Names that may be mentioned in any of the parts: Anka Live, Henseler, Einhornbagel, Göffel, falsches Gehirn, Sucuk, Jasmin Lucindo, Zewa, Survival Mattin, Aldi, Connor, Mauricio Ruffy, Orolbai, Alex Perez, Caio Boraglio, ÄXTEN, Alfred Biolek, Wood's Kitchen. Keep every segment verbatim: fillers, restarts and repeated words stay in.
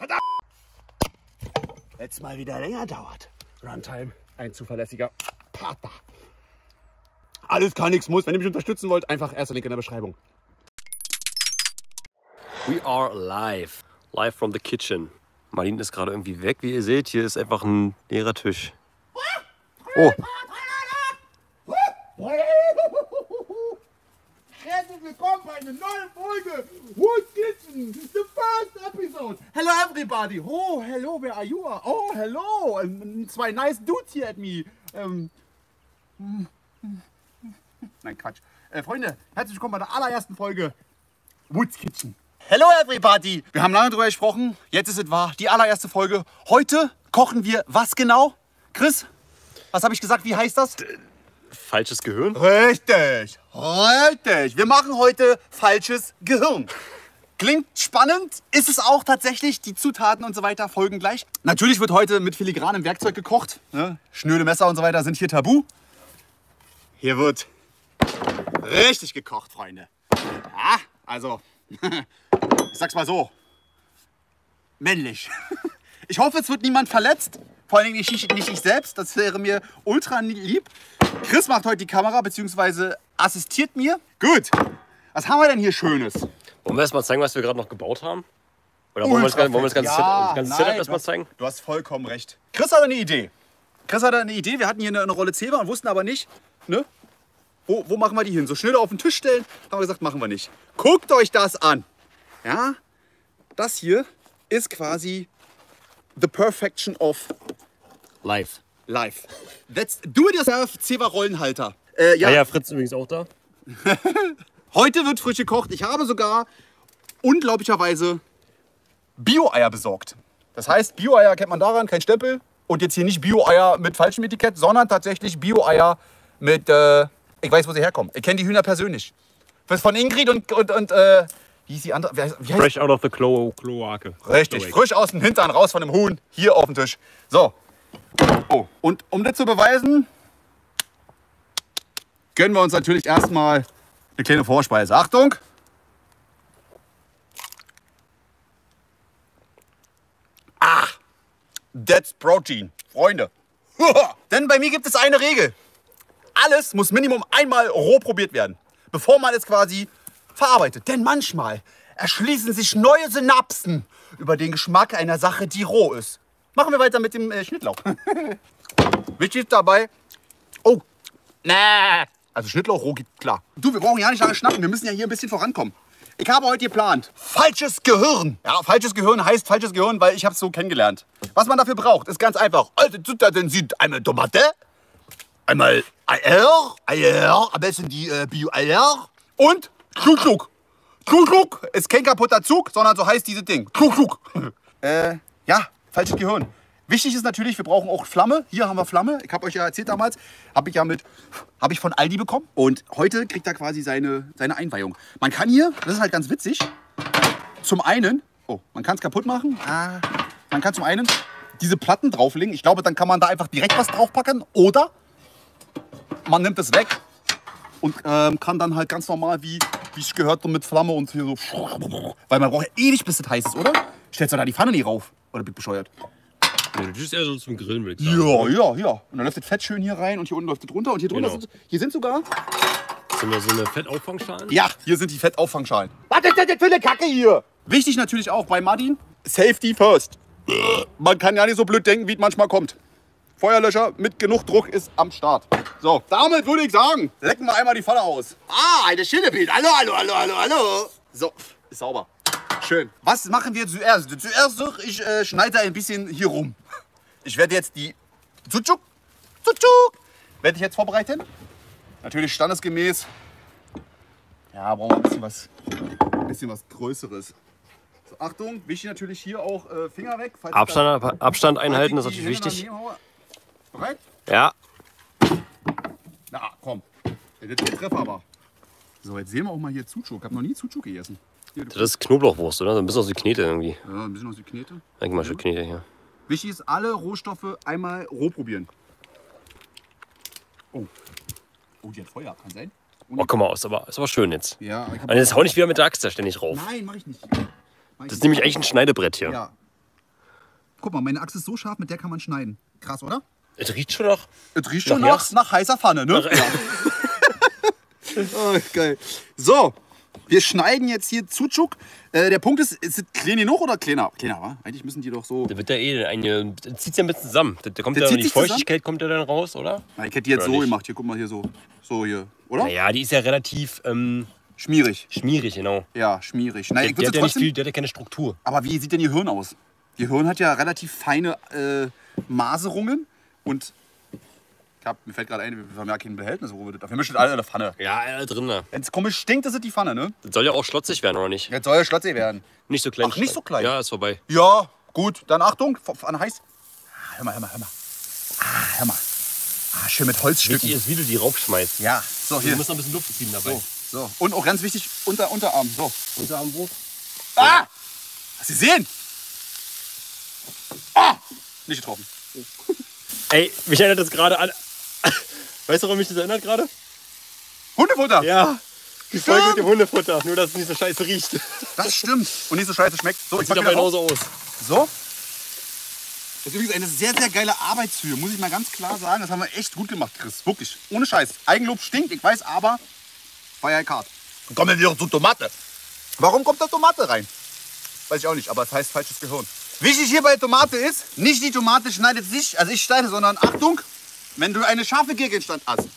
Verdammt! Jetzt mal wieder länger dauert. Runtime, ein zuverlässiger Partner. Alles kann, nichts muss. Wenn ihr mich unterstützen wollt, einfach erster Link in der Beschreibung. We are live. Live from the kitchen. Marlin ist gerade irgendwie weg, wie ihr seht. Hier ist einfach ein leerer Tisch. Oh! Herzlich willkommen bei einer neuen Folge Wood's Kitchen, the first episode. Hello everybody. Oh, hello, where are you? Oh, hello. Zwei nice dudes here at me. Ähm. Nein, Quatsch. Äh, Freunde, herzlich willkommen bei der allerersten Folge Wood's Kitchen. Hello everybody. Wir haben lange drüber gesprochen. Jetzt ist es wahr. Die allererste Folge. Heute kochen wir was genau? Chris, was habe ich gesagt? Wie heißt das? D Falsches Gehirn? Richtig, richtig. Wir machen heute falsches Gehirn. Klingt spannend, ist es auch tatsächlich. Die Zutaten und so weiter folgen gleich. Natürlich wird heute mit filigranem Werkzeug gekocht. Ne? Schnöde Messer und so weiter sind hier tabu. Hier wird richtig gekocht, Freunde. Ja, also, ich sag's mal so, männlich. Ich hoffe, es wird niemand verletzt. Vor allem nicht ich, nicht ich selbst, das wäre mir ultra lieb. Chris macht heute die Kamera, beziehungsweise assistiert mir. Gut, was haben wir denn hier Schönes? Wollen wir erst mal zeigen, was wir gerade noch gebaut haben? Oder wollen wir das ganze Setup ja, erst mal zeigen? Du hast vollkommen recht. Chris hatte eine Idee. Chris hatte eine Idee, wir hatten hier eine, eine Rolle Zebra und wussten aber nicht, ne? Wo, wo machen wir die hin? So schnell auf den Tisch stellen, haben wir gesagt, machen wir nicht. Guckt euch das an. Ja, das hier ist quasi the perfection of life. Live. That's do-it-yourself Zewa-Rollenhalter. Äh, ja. Ja, ja, Fritz ist übrigens auch da. Heute wird frisch gekocht. Ich habe sogar unglaublicherweise Bio-Eier besorgt. Das heißt, Bio-Eier kennt man daran, kein Stempel. Und jetzt hier nicht Bio-Eier mit falschem Etikett, sondern tatsächlich Bio-Eier mit, äh, ich weiß, wo sie herkommen. Ich kenne die Hühner persönlich. Was von Ingrid und, und, und äh, wie hieß die andere? Wie heißt, wie heißt? Fresh out of the Clo Kloake. Richtig, Kloake. Frisch aus dem Hintern, raus von dem Huhn, hier auf den Tisch. So. Oh, und um das zu beweisen, gönnen wir uns natürlich erstmal eine kleine Vorspeise. Achtung! Ah! That's Protein, Freunde. Denn bei mir gibt es eine Regel. Alles muss Minimum einmal roh probiert werden, bevor man es quasi verarbeitet. Denn manchmal erschließen sich neue Synapsen über den Geschmack einer Sache, die roh ist. Machen wir weiter mit dem äh, Schnittlauch. Wichtig dabei, oh, nee, also Schnittlauch roh geht klar. Du, wir brauchen ja nicht lange schnacken, wir müssen ja hier ein bisschen vorankommen. Ich habe heute geplant, falsches Gehirn. Ja, falsches Gehirn heißt falsches Gehirn, weil ich habe es so kennengelernt. Was man dafür braucht, ist ganz einfach. Also Zutaten sind einmal Tomate, einmal Eier, Eier, am besten die äh, Bio-Eier und Sucuk. Sucuk ist kein kaputter Zug, sondern so heißt dieses Ding. Sucuk. äh, ja. Falsches Gehirn. Wichtig ist natürlich, wir brauchen auch Flamme. Hier haben wir Flamme. Ich habe euch ja erzählt damals, habe ich ja mit, habe ich von Aldi bekommen. Und heute kriegt er quasi seine, seine Einweihung. Man kann hier, das ist halt ganz witzig, zum einen, oh, man kann es kaputt machen. Ah. Man kann zum einen diese Platten drauflegen. Ich glaube, dann kann man da einfach direkt was draufpacken. Oder man nimmt es weg und ähm, kann dann halt ganz normal, wie, wie ich gehört habe, mit Flamme und hier so. Weil man braucht ja ewig, bis es heiß ist, oder? Stellst du da die Pfanne nie rauf? Oder bin ich bescheuert? Ja, das ist eher so zum Grillen, würde ich sagen. Ja, ja, ja. Und dann läuft das Fett schön hier rein und hier unten läuft es runter. Und hier drunter genau. sind, hier sind sogar... Sind das so eine Fettauffangschalen? Ja, hier sind die Fettauffanschalen. Was ist das denn für eine Kacke hier? Wichtig natürlich auch bei Martin, Safety first. Man kann ja nicht so blöd denken, wie es manchmal kommt. Feuerlöscher mit genug Druck ist am Start. So, damit würde ich sagen, lecken wir einmal die Pfanne aus. Ah, eine schöne Bild. Hallo, hallo, hallo, hallo, hallo. So, ist sauber. Schön. Was machen wir zuerst? Zuerst ich äh, schneide ein bisschen hier rum. Ich werde jetzt die Sucuk, Sucuk, werde ich jetzt vorbereiten. Natürlich standesgemäß. Ja, brauchen wir ein bisschen was, ein bisschen was Größeres. So, Achtung, wichtig natürlich hier auch äh, Finger weg. Falls Abstand, da, Abstand einhalten ist natürlich wichtig. Bereit? Ja. Na komm, das ist der Treffer aber. So, jetzt sehen wir auch mal hier Sucuk. Ich habe noch nie Sucuk gegessen. Das ist Knoblauchwurst, oder? So ein bisschen aus wie Knete irgendwie. Ja, ein bisschen aus wie Knete. Denk mal schon Knete hier. Wichtig ist, alle Rohstoffe einmal roh probieren. Oh. Oh, die hat Feuer. Kann sein. Und oh, guck mal, ist aber, ist aber schön jetzt. Ja, aber ich hab also, jetzt hau nicht wieder mit der Axt da ständig rauf. Nein, mach ich nicht. Mach ich das ist nicht. Nämlich eigentlich ein Schneidebrett hier. Ja. Guck mal, meine Axt ist so scharf, mit der kann man schneiden. Krass, oder? Es riecht schon nach... Es riecht schon nach, nach heißer Pfanne, ne? Oh, geil. So, wir schneiden jetzt hier Sucuk. Äh, der Punkt ist, ist es klein genug oder kleiner? Kleiner, wa? Eigentlich müssen die doch so... Da wird der eh eine... zieht ja ein bisschen zusammen. Da kommt ja die Feuchtigkeit zusammen? Kommt ja dann raus, oder? Na, ich hätte die jetzt oder so nicht gemacht. Hier, guck mal, hier so. So hier, oder? Naja, die ist ja relativ... Ähm, schmierig. Schmierig, genau. Ja, schmierig. Na, der, ich der, hat ja nicht viel, der hat ja keine Struktur. Aber wie sieht denn Ihr Hirn aus? Ihr Hirn hat ja relativ feine äh, Maserungen und... Ich hab, mir fällt gerade ein, wir haben ja kein Behältnis, wo wir das. Wir mischen alle in der Pfanne. Ja, alle drin. Ne? Wenn es komisch stinkt, ist es die Pfanne, ne? Das soll ja auch schlotzig werden, oder nicht? Jetzt soll ja schlotzig werden. Nicht so klein. Ach, nicht so klein? Ja, ist vorbei. Ja, gut. Dann Achtung, Pfanne heiß. Ah, hör mal, hör mal, hör mal. Ah, hör mal. Ah, schön mit Holzstücken. Wichtig ist, wie du die raufschmeißt. Ja. So, hier. Du musst noch ein bisschen Luft ziehen dabei. So, so. Und auch ganz wichtig, unter, Unterarm. So. Unterarm hoch. Ah! Hast du gesehen? Ah! Nicht getroffen. Oh. Ey, mich erinnert das gerade an... Weißt du, warum mich das erinnert gerade? Hundefutter! Ja, die Folge mit dem Hundefutter. Nur, dass es nicht so scheiße riecht. Das stimmt. Und nicht so scheiße schmeckt. So, das ich sieht aber genauso aus. So. Das ist übrigens eine sehr, sehr geile Arbeitshöhe. Muss ich mal ganz klar sagen. Das haben wir echt gut gemacht, Chris. Wirklich. Ohne Scheiß. Eigenlob stinkt, ich weiß, aber... War ja hart. Dann kommen wir wieder zur Tomate. Warum kommt da Tomate rein? Weiß ich auch nicht, aber es heißt falsches Gehirn. Wichtig hier bei Tomate ist, nicht die Tomate schneidet sich, also ich schneide, sondern Achtung, wenn du eine scharfe Gegenstand hast.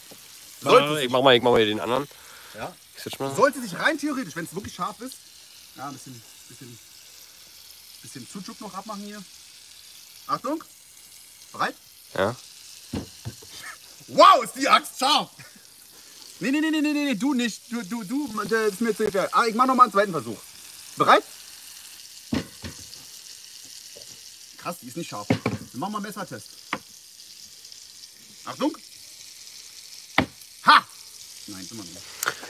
Sollte ich, mach mal, ich mach mal hier den anderen. Ja. Mal. Sollte sich rein theoretisch, wenn es wirklich scharf ist, ja, ein bisschen, bisschen, bisschen Sucuk noch abmachen hier. Achtung, bereit? Ja. Wow, ist die Axt scharf! Nee, nee, nee, nee, nee, nee, du nicht, du, du, du, das ist mir zu gefährlich. Ah, ich mach noch mal einen zweiten Versuch. Bereit? Krass, die ist nicht scharf. Wir machen mal einen Messertest. Achtung! Ha! Nein, immer nicht.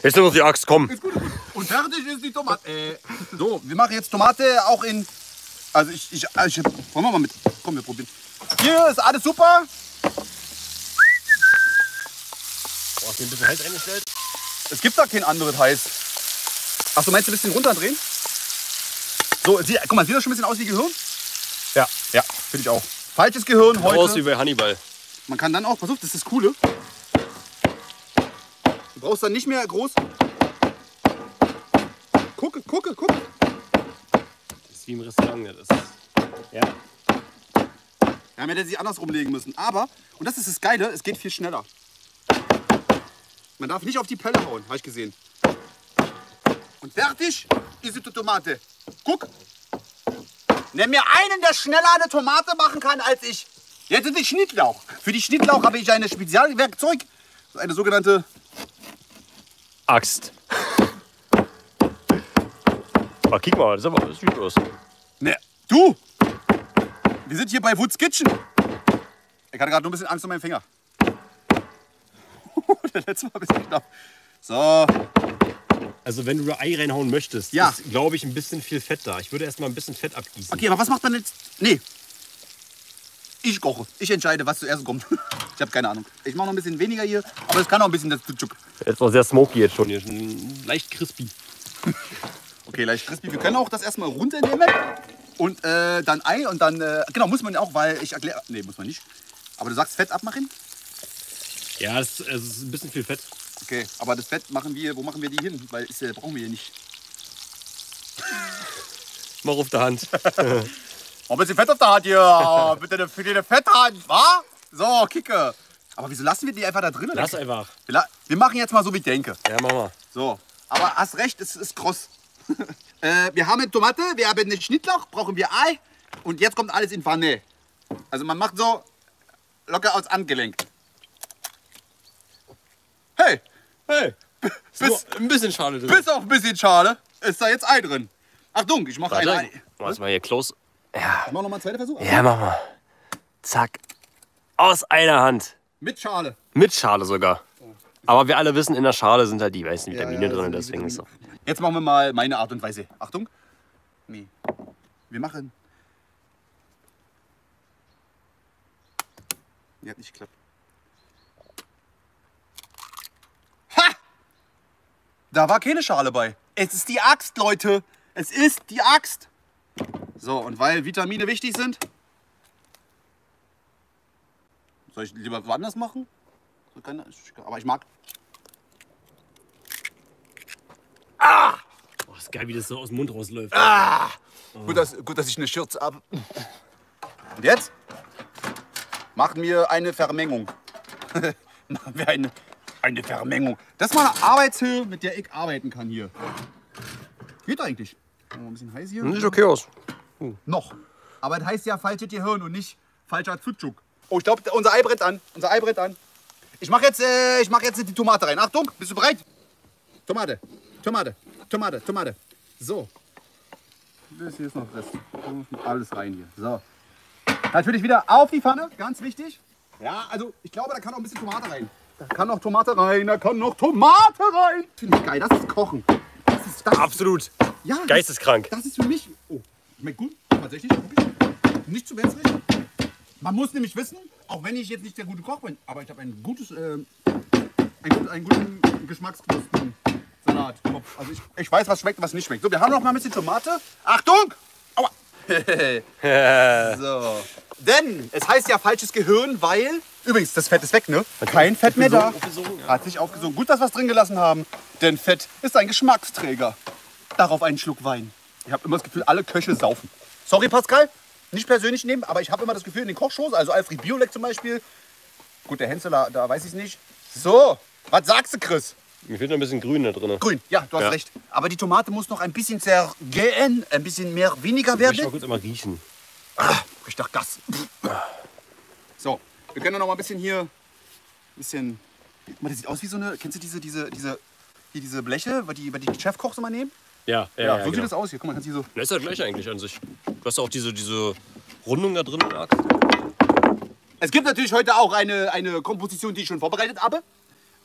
Jetzt muss die Axt kommen. Ist gut, ist gut. Und fertig ist die Tomate. Äh. So, wir machen jetzt Tomate auch in. Also ich, ich, ich. Wollen wir mal mit. Komm, wir probieren. Hier ist alles super. Boah, hast du ein bisschen heiß eingestellt? Es gibt da kein anderes heiß. Ach, du meinst ein bisschen runterdrehen? So, sie, guck mal, sieht das schon ein bisschen aus wie Gehirn? Ja, ja, finde ich auch. Falsches Gehirn heute. Raus wie bei Hannibal. Man kann dann auch, pass auf, das ist das Coole. Du brauchst dann nicht mehr groß. Gucke, gucke, gucke. Das ist wie im Restaurant, das ist. Ja. Ja, man hätte sie anders rumlegen müssen. Aber, und das ist das Geile, es geht viel schneller. Man darf nicht auf die Pelle hauen, habe ich gesehen. Und fertig ist die Tomate. Guck. Nenn mir einen, der schneller eine Tomate machen kann als ich. Jetzt ist die Schnittlauch. Für die Schnittlauch habe ich ein Spezialwerkzeug. Das ist eine sogenannte Axt. Aber guck mal, das ist aber süß aus. Ne, du! Wir sind hier bei Wood's Kitchen. Ich hatte gerade nur ein bisschen Angst um meinen Finger. Der letzte war ein bisschen knapp. So. Also wenn du da Ei reinhauen möchtest, ja, ist, glaube ich, ein bisschen viel Fett da. Ich würde erstmal ein bisschen Fett abgießen. Okay, aber was macht man jetzt? Nee. Ich koche. Ich entscheide, was zuerst kommt. Ich habe keine Ahnung. Ich mache noch ein bisschen weniger hier, aber es kann auch ein bisschen das Sucuk. Jetzt war sehr smoky jetzt schon hier. Leicht crispy. Okay, leicht crispy. Wir können auch das erstmal runternehmen und äh, dann Ei und dann... Äh, genau, muss man auch, weil ich erkläre... Nee, muss man nicht. Aber du sagst Fett abmachen? Ja, es ist, ist ein bisschen viel Fett. Okay, aber das Fett machen wir, wo machen wir die hin? Weil das äh, brauchen wir hier nicht. Mach auf der Hand. Oh, ein bisschen Fett auf der Hand hier. Bitte eine, eine Fetthand, wa? So, Kicke. Aber wieso lassen wir die einfach da drin? Lass einfach. Wir, wir machen jetzt mal so, wie ich denke. Ja, mach mal. So, aber hast recht, es ist kross. äh, wir haben eine Tomate, wir haben einen Schnittlauch, brauchen wir Ei. Und jetzt kommt alles in Pfanne. Also man macht so locker aus Handgelenk. Hey, hey, bis, ein bisschen Schale drin. Bis auf ein bisschen Schale ist da jetzt Ei drin. Achtung, ich mach ein Ei. Mach's mal hier close. Ja. Mach noch mal einen zweiten Versuch. Ja, mach mal. Zack. Aus einer Hand. Mit Schale. Mit Schale sogar. Aber wir alle wissen, in der Schale sind halt die weißen Vitamine ja, ja, drin. Deswegen ist so. Jetzt machen wir mal meine Art und Weise. Achtung. Nee. Wir machen. Die hat nicht geklappt. Da war keine Schale bei. Es ist die Axt, Leute. Es ist die Axt. So, und weil Vitamine wichtig sind, Soll ich lieber woanders machen? Aber ich mag. Ah! Oh, ist geil, wie das so aus dem Mund rausläuft. Ah! Oh. Gut, dass, gut, dass ich eine Schürze ab. Und jetzt? Machen wir eine Vermengung. Machen wir eine, eine Vermengung. Das ist mal eine Arbeitshöhe, mit der ich arbeiten kann hier. Geht eigentlich. Ein bisschen heiß hier. Sieht okay aus. Hm. Noch. Aber das heißt ja falsches Gehirn und nicht falscher Sucuk. Oh, ich glaube, unser Ei brennt an. Unser Ei brennt an. Ich mache jetzt, äh, ich mach jetzt die Tomate rein. Achtung, bist du bereit? Tomate, Tomate, Tomate, Tomate. So. Das hier ist noch Rest. Alles rein hier. So. Natürlich wieder auf die Pfanne, ganz wichtig. Ja, also ich glaube, da kann noch ein bisschen Tomate rein. Da kann noch Tomate rein, da kann noch Tomate rein. Finde ich geil, das ist Kochen. Das ist, das absolut. Ja, geisteskrank. Das, das ist für mich. Oh, schmeckt gut. Tatsächlich. Nicht zu wässrig. Man muss nämlich wissen, auch wenn ich jetzt nicht der gute Koch bin, aber ich habe ein gutes, äh, einen, guten, einen guten Geschmacksknospensalat. Also ich, ich weiß, was schmeckt und was nicht schmeckt. So, wir haben noch mal ein bisschen Tomate. Achtung! Aua! So. Denn es heißt ja falsches Gehirn, weil. Übrigens, das Fett ist weg, ne? Kein Fett mehr da. Hat sich aufgesogen. Gut, dass wir es drin gelassen haben. Denn Fett ist ein Geschmacksträger. Darauf einen Schluck Wein. Ich habe immer das Gefühl, alle Köche saufen. Sorry, Pascal, nicht persönlich nehmen, aber ich habe immer das Gefühl, in den Kochshows, also Alfred Biolek zum Beispiel. Gut, der Henseler, da weiß ich es nicht. So, was sagst du, Chris? Mir fehlt noch ein bisschen Grün da drin. Grün, ja, du hast ja recht. Aber die Tomate muss noch ein bisschen zergehen, ein bisschen mehr, weniger werden. Ich muss mal kurz einmal riechen. Ah, ich dachte, Gas. So, wir können noch mal ein bisschen hier, ein bisschen, das sieht aus wie so eine, kennst du diese, diese, diese, hier diese Bleche, weil die, weil die Chefkochs immer nehmen? Ja, ja, ja, so ja, sieht genau das aus hier. Guck mal, kannst du so. Das ist ja gleich eigentlich an sich. Du hast auch diese, diese Rundung da drin. Es gibt natürlich heute auch eine, eine Komposition, die ich schon vorbereitet habe.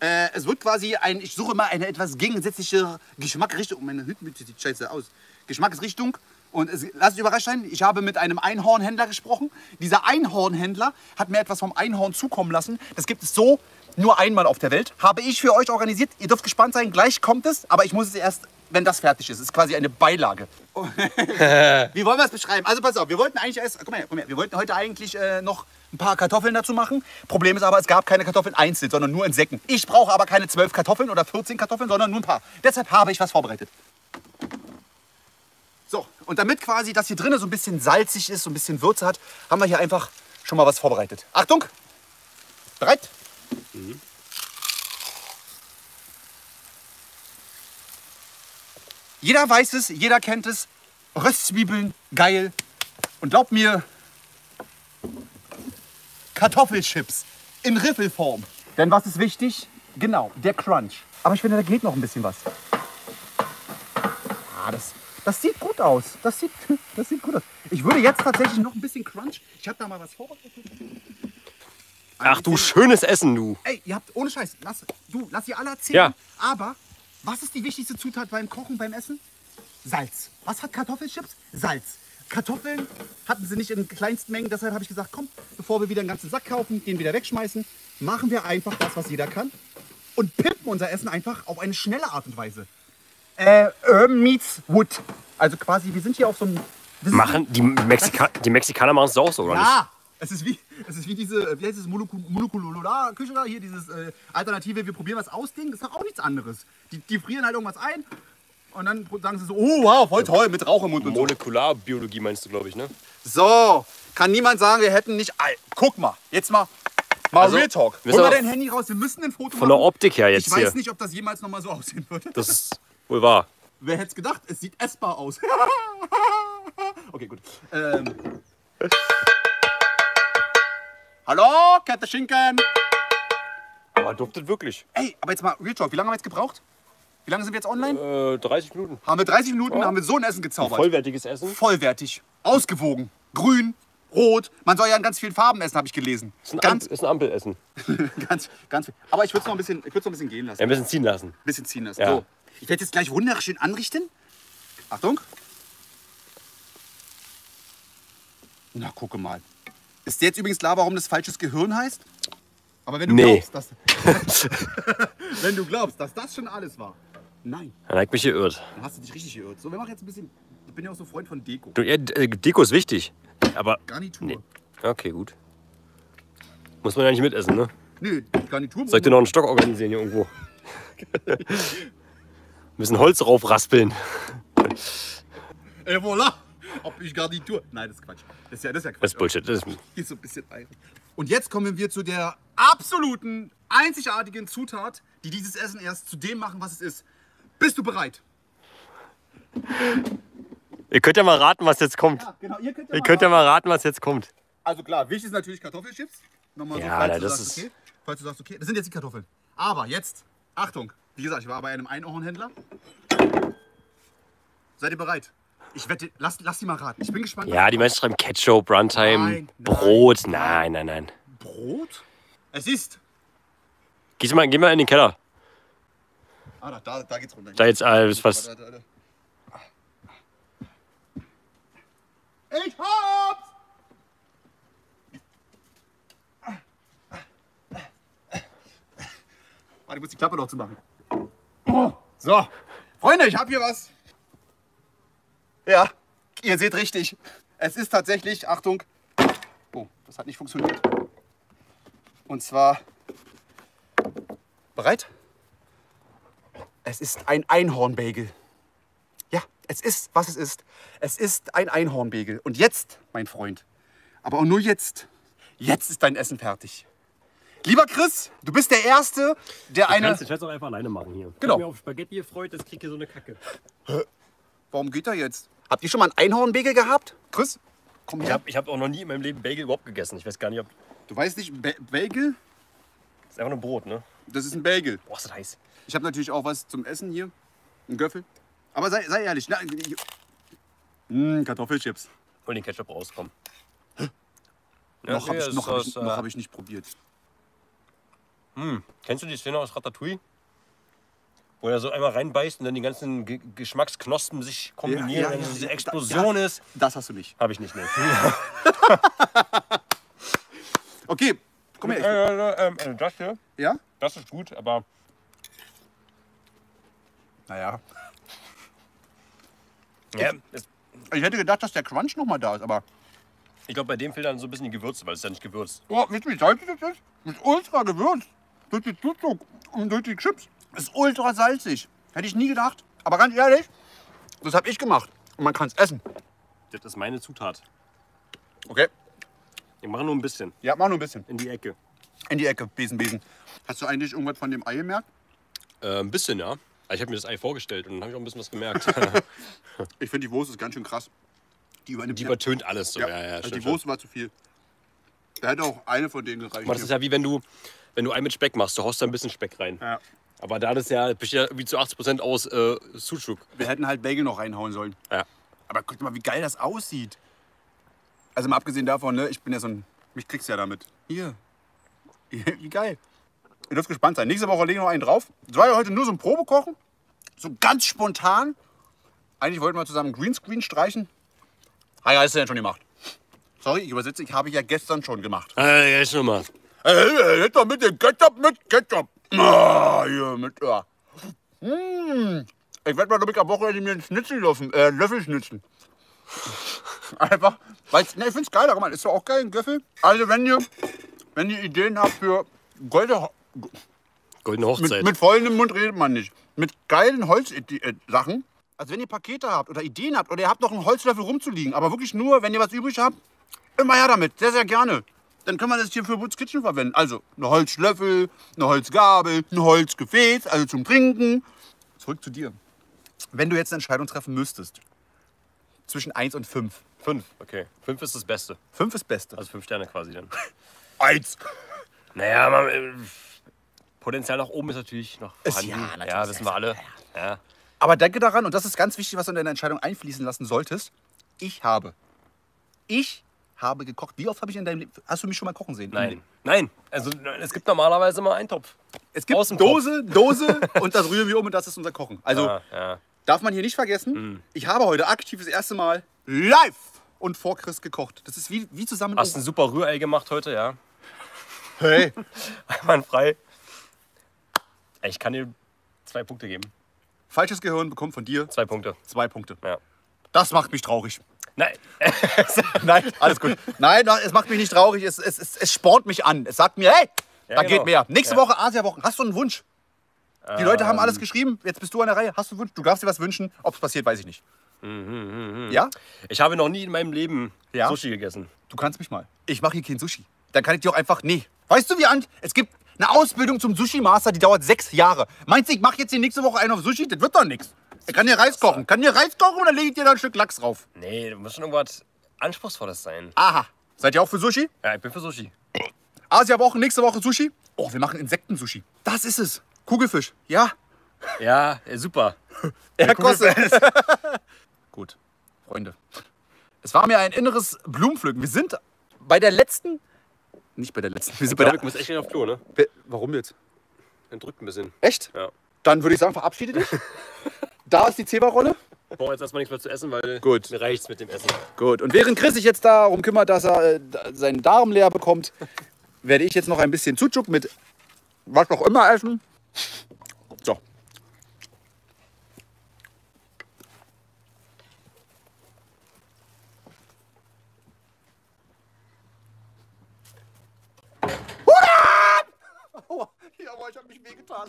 Äh, es wird quasi ein, ich suche mal eine etwas gegensätzliche Geschmacksrichtung. Meine Hütmütze sieht scheiße aus. Geschmacksrichtung. Und es, lasst euch überrascht sein, ich habe mit einem Einhornhändler gesprochen. Dieser Einhornhändler hat mir etwas vom Einhorn zukommen lassen. Das gibt es so nur einmal auf der Welt. Habe ich für euch organisiert. Ihr dürft gespannt sein, gleich kommt es. Aber ich muss es erst, wenn das fertig ist. Ist quasi eine Beilage. Wie wollen wir es beschreiben? Also pass auf, wir wollten eigentlich erst, komm her, komm her, wir wollten heute eigentlich äh, noch ein paar Kartoffeln dazu machen. Problem ist aber, es gab keine Kartoffeln einzeln, sondern nur in Säcken. Ich brauche aber keine zwölf Kartoffeln oder vierzehn Kartoffeln, sondern nur ein paar. Deshalb habe ich was vorbereitet. So, und damit quasi das hier drinnen so ein bisschen salzig ist, so ein bisschen Würze hat, haben wir hier einfach schon mal was vorbereitet. Achtung! Bereit? Mhm. Jeder weiß es, jeder kennt es. Röstzwiebeln, geil. Und glaubt mir, Kartoffelchips in Riffelform. Denn was ist wichtig? Genau, der Crunch. Aber ich finde, da geht noch ein bisschen was. Ah, das, das sieht gut aus. Das sieht, das sieht gut aus. Ich würde jetzt tatsächlich noch ein bisschen Crunch. Ich habe da mal was vorbereitet. Ach du schönes Essen, du. Ey, ihr habt, ohne Scheiß, lass, du, lass ihr alle erzählen. Ja. Aber was ist die wichtigste Zutat beim Kochen, beim Essen? Salz. Was hat Kartoffelchips? Salz. Kartoffeln hatten sie nicht in kleinsten Mengen, deshalb habe ich gesagt, komm, bevor wir wieder einen ganzen Sack kaufen, den wieder wegschmeißen, machen wir einfach das, was jeder kann und pimpen unser Essen einfach auf eine schnelle Art und Weise. Äh, Herb meets Wood. Also quasi, wir sind hier auf so einem... Machen, die, Mexika die Mexikaner machen es auch so, oder ja, nicht? Ja, es ist wie, es ist wie diese, wie heißt es, Molekular-Küche da, hier dieses äh, Alternative, wir probieren was aus, Ding, das ist doch auch nichts anderes. Die, die frieren halt irgendwas ein. Und dann sagen sie so, oh wow, voll toll, mit Rauch im Mund und so. Molekularbiologie meinst du, glaube ich, ne? So, kann niemand sagen, wir hätten nicht... Guck mal, jetzt mal, mal also, Real Talk. Hol mal dein Handy raus, wir müssen ein Foto machen. Von der Optik her jetzt hier. Ich weiß nicht, ob das jemals nochmal so aussehen würde. Das ist wohl wahr. Wer hätte es gedacht, es sieht essbar aus. Okay, gut. Ähm. Hallo, Kette Schinken. Aber duftet wirklich. Ey, aber jetzt mal Real Talk, wie lange haben wir jetzt gebraucht? Wie lange sind wir jetzt online? Äh, dreißig Minuten. Haben wir dreißig Minuten, oh, haben wir so ein Essen gezaubert. Ein vollwertiges Essen? Vollwertig. Ausgewogen. Grün, rot. Man soll ja in ganz vielen Farben essen, habe ich gelesen. Ist ein, ganz, Am ist ein Ampelessen. ganz, ganz viel. Aber ich würde es noch, noch ein bisschen gehen lassen. Ja, ein bisschen ziehen lassen. Ein bisschen ziehen lassen. Ja. So. Ich werde jetzt gleich wunderschön anrichten. Achtung. Na, gucke mal. Ist dir jetzt übrigens klar, warum das falsches Gehirn heißt? Aber wenn du, nee. glaubst, dass, wenn du glaubst, dass das schon alles war. Nein. Dann hat mich geirrt. Dann hast du dich richtig geirrt. So, wir machen jetzt ein bisschen. Ich bin ja auch so Freund von Deko. Du, ja, Deko ist wichtig. Aber. Garnitur. Nee. Okay, gut. Muss man ja nicht mitessen, ne? Nee, die Garnitur. Soll ich dir noch einen Stock organisieren hier irgendwo? Ein bisschen Holz raufraspeln. Et voilà! Ob ich Garnitur. Nein, das ist Quatsch. Das ist ja, das ist ja Quatsch. Das ist Bullshit. Das ist hier so ein bisschen ein. Und jetzt kommen wir zu der absoluten, einzigartigen Zutat, die dieses Essen erst zu dem machen, was es ist. Bist du bereit? Ihr könnt ja mal raten, was jetzt kommt. Ja, genau. Ihr könnt ja, Ihr mal, könnt ja raten. mal raten, was jetzt kommt. Also klar, wichtig ist natürlich Kartoffelchips. Nochmal ja, so, falls, Alter, du das sagst, ist okay. falls du sagst, okay, das sind jetzt die Kartoffeln. Aber jetzt, Achtung, wie gesagt, ich war bei einem Einhornhändler. Seid ihr bereit? Ich wette, lass, lass die mal raten. Ich bin gespannt. Ja, die Menschen schreiben Ketchup, Runtime, nein, Brot. Nein, nein, nein. Brot? Es ist. Geh mal, geh mal in den Keller. Ah, da, da, da geht's runter. Da jetzt alles was. Ich hab's! Warte, ich muss die Klappe noch zu machen. Oh, so, Freunde, ich hab hier was. Ja, ihr seht richtig. Es ist tatsächlich, Achtung. Oh, das hat nicht funktioniert. Und zwar. Bereit? Es ist ein Einhornbagel. Ja, es ist, was es ist. Es ist ein Einhornbagel. Und jetzt, mein Freund, aber auch nur jetzt, jetzt ist dein Essen fertig. Lieber Chris, du bist der Erste, der du eine... Kannst, ich hätte es auch einfach alleine machen hier. Genau. Ich habe mich auf Spaghetti gefreut, das kriegt hier so eine Kacke. Warum geht er jetzt? Habt ihr schon mal einen Einhornbagel gehabt? Chris, komm her. Ich habe ich hab auch noch nie in meinem Leben Bagel überhaupt gegessen. Ich weiß gar nicht, ob... Du weißt nicht, ba Bagel? Das ist einfach nur ein Brot, ne? Das ist ein Bagel. Boah, ist das heiß. Ich habe natürlich auch was zum Essen hier. Ein Göffel. Aber sei, sei ehrlich. Na, mh, Kartoffelchips. Hol den Ketchup raus, komm. Ja, noch nee, habe ich, hab ich, äh... hab ich nicht probiert. Hm. Kennst du die Szene aus Ratatouille? Wo er so einmal reinbeißt und dann die ganzen G Geschmacksknospen sich kombinieren. Ja, ja, ja, ja, diese Explosion da, ja, ist. Das hast du nicht. Habe ich nicht, ne? Okay, komm her. Äh, äh, äh, äh, das hier. Ja? Das ist gut, aber... Naja. Ja, ich, ich hätte gedacht, dass der Crunch noch mal da ist, aber... Ich glaube, bei dem fehlt dann so ein bisschen die Gewürze, weil es ist ja nicht gewürzt. Oh, wisst ihr, wie salzig das ist? Das ist ultra gewürzt. Durch die Sucuk und durch die Chips. Das ist ultra salzig. Hätte ich nie gedacht. Aber ganz ehrlich, das habe ich gemacht. Und man kann es essen. Das ist meine Zutat. Okay. Ich mache nur ein bisschen. Ja, mach nur ein bisschen. In die Ecke. In die Ecke, Besen, Besen. Hast du eigentlich irgendwas von dem Ei gemerkt? Äh, ein bisschen, ja. Ich habe mir das Ei vorgestellt und dann habe ich auch ein bisschen was gemerkt. Ich finde, die Wurst ist ganz schön krass. Die, die übertönt alles so. Ja. Ja, ja, also stimmt, die Wurst war zu viel. Da hätte auch eine von denen gereicht. Aber das ist ja wie wenn du, wenn du Ei mit Speck machst. Du haust da ein bisschen Speck rein. Ja. Aber da das ja besteht wie zu achtzig Prozent aus äh, Sucuk. Wir hätten halt Bagel noch reinhauen sollen. Ja. Aber guck mal, wie geil das aussieht. Also mal abgesehen davon, ne, ich bin ja so ein... Mich kriegst du ja damit. Hier. Wie geil. Ihr dürft gespannt sein. Nächste Woche legen wir noch einen drauf. Es war ja heute nur so ein Probekochen. So ganz spontan. Eigentlich wollten wir zusammen Greenscreen streichen. Ah ja, hast du denn schon gemacht? Sorry, ich übersetze, ich habe ja gestern schon gemacht. Ah ja, gestern mal. Hey, jetzt noch mit dem Ketchup, mit Ketchup. Ah, hier, mit, ja. Mmh. Ich werde mal, glaube ich, am Wochenende mir einen Schnitzel laufen, äh, Löffel schnitzen. Einfach, weil ne, ich finde es geil, aber ist doch auch geil, ein Göffel. Also wenn ihr, wenn ihr Ideen habt für goldene, goldene Hochzeit. Mit, mit vollem Mund redet man nicht. Mit geilen Holz-Sachen. Also wenn ihr Pakete habt oder Ideen habt oder ihr habt noch einen Holzlöffel rumzuliegen, aber wirklich nur, wenn ihr was übrig habt, immer her damit, sehr, sehr gerne. Dann können wir das hier für Wood's Kitchen verwenden. Also eine Holzlöffel, eine Holzgabel, ein Holzgefäß, also zum Trinken. Zurück zu dir. Wenn du jetzt eine Entscheidung treffen müsstest, zwischen eins und fünf. fünf, okay. fünf ist das Beste. fünf ist das Beste. Also fünf Sterne quasi dann. eins! Naja, man, Potenzial nach oben ist natürlich noch vorhanden. Ja, natürlich, ja, wissen wir alle. Ja. Ja. Aber denke daran, und das ist ganz wichtig, was du in deine Entscheidung einfließen lassen solltest. Ich habe. Ich habe gekocht. Wie oft habe ich in deinem Leben... Hast du mich schon mal kochen sehen? Nein. Nein. Also es gibt normalerweise mal einen Topf. Es gibt Außen Dose, Topf. Dose und das rühren wir um und das ist unser Kochen. Also ja, ja. Darf man hier nicht vergessen, mhm. Ich habe heute aktiv das erste Mal live und vor Chris gekocht. Das ist wie, wie zusammen... Hast du ein super Rührei gemacht heute, ja. Hey. Einwandfrei. Ich kann dir zwei Punkte geben. Falsches Gehirn bekommt von dir... Zwei Punkte. Zwei Punkte. Ja. Das macht mich traurig. Nein. Nein, alles gut. Nein, es macht mich nicht traurig, es, es, es, es spornt mich an. Es sagt mir, hey, ja, da genau. geht mehr. Nächste ja. Woche Asiawochen. Hast du einen Wunsch? Die ähm. Leute haben alles geschrieben, jetzt bist du an der Reihe. Hast du einen Wunsch? Du darfst dir was wünschen. Ob es passiert, weiß ich nicht. Mhm, mh, mh. Ja? Ich habe noch nie in meinem Leben ja? Sushi gegessen. Du kannst mich mal. Ich mache hier kein Sushi. Dann kann ich dir auch einfach, nee. Weißt du, wie an? Es gibt eine Ausbildung zum Sushi-Master, die dauert sechs Jahre. Meinst du, ich mache jetzt die nächste Woche einen auf Sushi? Das wird doch nichts. Ich kann dir Reis kochen. Kann dir Reis kochen und dann lege ich dir da ein Stück Lachs drauf. Nee, du musst schon irgendwas Anspruchsvolles sein. Aha. Seid ihr auch für Sushi? Ja, ich bin für Sushi. Asia-Wochen, nächste Woche Sushi. Oh, wir machen Insekten-Sushi. Das ist es. Kugelfisch. Ja. Ja, super. Er kostet es. Gut, Freunde. Es war mir ein inneres Blumenpflücken. Wir sind bei der letzten... Nicht bei der letzten. Wir sind ich bei der... Ich muss echt wieder auf Klo, ne? Be Warum jetzt? Entrückt ein bisschen. Echt? Ja. Dann würde ich sagen, verabschiede dich. Da ist die Zebra-Rolle. Ich brauche jetzt erstmal nichts mehr zu essen, weil Gut. mir reicht's mit dem Essen. Gut. Und während Chris sich jetzt darum kümmert, dass er äh, seinen Darm leer bekommt, werde ich jetzt noch ein bisschen Sucuk mit was auch immer essen. So. Aua! Ja, aber ich hab mich wehgetan.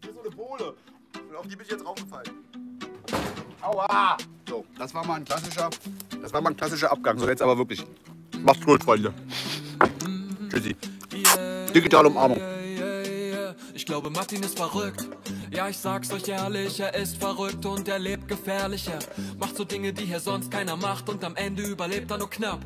Hier ist so eine Bohle. Und auf die bin ich jetzt raufgefallen. Aua! So, das war mal ein klassischer, das war mal ein klassischer Abgang. So, jetzt aber wirklich. Macht's gut, Freunde. Tschüssi. Digitale Umarmung. Ich glaube, Martin ist verrückt. Ja, ich sag's euch ehrlich, er ist verrückt und er lebt gefährlicher. Macht so Dinge, die hier sonst keiner macht und am Ende überlebt er nur knapp.